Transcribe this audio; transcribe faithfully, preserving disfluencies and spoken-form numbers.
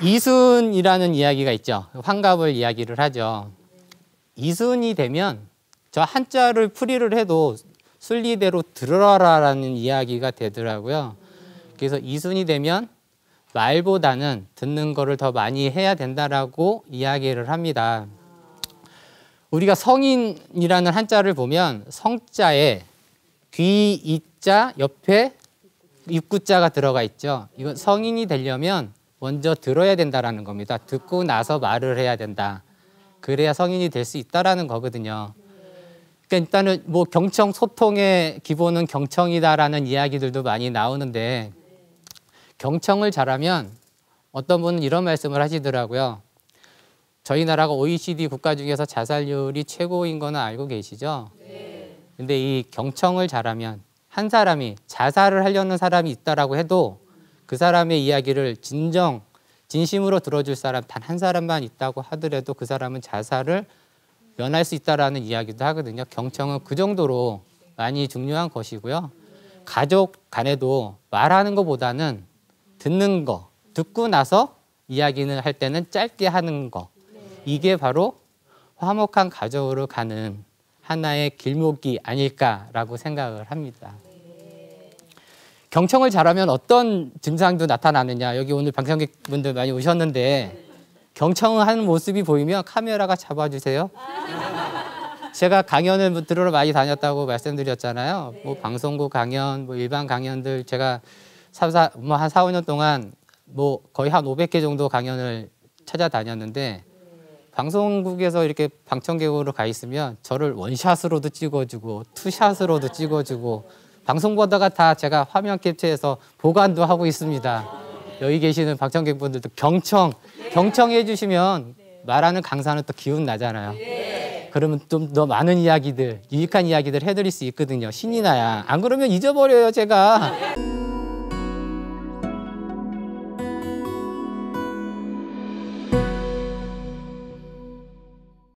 이순이라는 이야기가 있죠. 환갑을 이야기를 하죠. 이순이 되면 저 한자를 풀이를 해도 순리대로 들으라라는 이야기가 되더라고요. 그래서 이순이 되면 말보다는 듣는 거를 더 많이 해야 된다라고 이야기를 합니다. 우리가 성인이라는 한자를 보면 성자에 귀 이자 옆에 입구자가 들어가 있죠. 이건 성인이 되려면 먼저 들어야 된다라는 겁니다. 듣고 나서 말을 해야 된다. 그래야 성인이 될 수 있다라는 거거든요. 그러니까 일단은 뭐 경청 소통의 기본은 경청이다라는 이야기들도 많이 나오는데 경청을 잘하면 어떤 분은 이런 말씀을 하시더라고요. 저희 나라가 오이시디 국가 중에서 자살률이 최고인 거는 알고 계시죠? 근데 이 경청을 잘하면 한 사람이 자살을 하려는 사람이 있다라고 해도 그 사람의 이야기를 진정, 진심으로 들어줄 사람 단 한 사람만 있다고 하더라도 그 사람은 자살을 면할 수 있다라는 이야기도 하거든요. 경청은 그 정도로 많이 중요한 것이고요. 가족 간에도 말하는 것보다는 듣는 거, 듣고 나서 이야기는 할 때는 짧게 하는 거. 이게 바로 화목한 가족으로 가는 하나의 길목이 아닐까라고 생각을 합니다. 경청을 잘하면 어떤 증상도 나타나느냐. 여기 오늘 방청객분들 많이 오셨는데 경청하는 모습이 보이면 카메라가 잡아주세요. 제가 강연을 들으러 많이 다녔다고 말씀드렸잖아요. 뭐 방송국 강연, 뭐 일반 강연들 제가 뭐 한 사, 오 년 동안 뭐 거의 한 오백 개 정도 강연을 찾아다녔는데 방송국에서 이렇게 방청객으로 가 있으면 저를 원샷으로도 찍어주고 투샷으로도 찍어주고 방송보다가 다 제가 화면 캡처해서 보관도 하고 있습니다. 여기 계시는 방청객분들도 경청, 경청해 주시면 말하는 강사는 또 기운 나잖아요. 그러면 좀 더 많은 이야기들, 유익한 이야기들 해드릴 수 있거든요. 신이 나야. 안 그러면 잊어버려요, 제가.